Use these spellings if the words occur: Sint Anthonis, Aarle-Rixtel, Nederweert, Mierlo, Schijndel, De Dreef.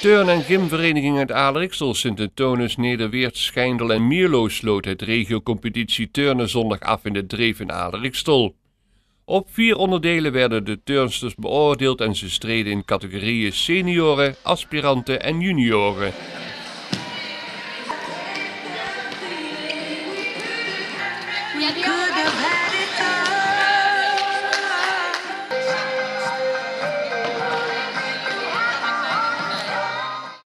Turn- en gymvereniging uit Aarle-Rixtel, Sint Anthonis, Nederweert, Schijndel en Mierlo sloot het regiocompetitie turnen zondag af in De Dreef in Aarle-Rixtel. Op 4 onderdelen werden de turnsters beoordeeld en ze streden in categorieën senioren, aspiranten en junioren.